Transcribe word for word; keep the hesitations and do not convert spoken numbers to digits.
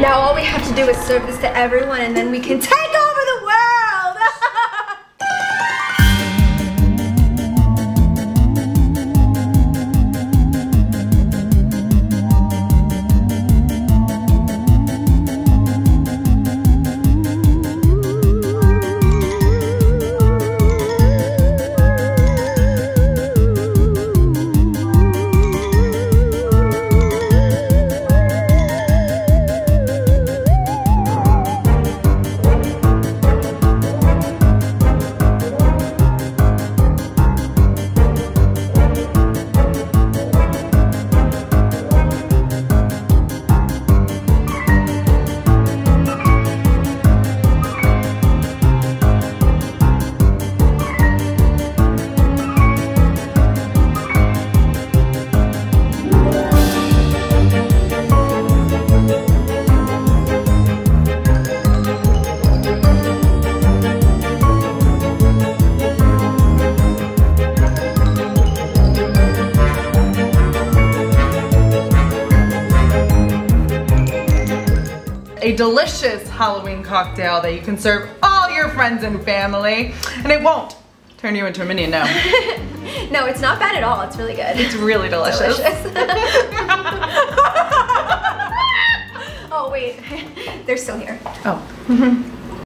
Now all we have to do is serve this to everyone and then we can take over the world! A delicious Halloween cocktail that you can serve all your friends and family, and it won't turn you into a minion, no. No, it's not bad at all, it's really good. It's really delicious. delicious. Oh wait, they're still here. Oh.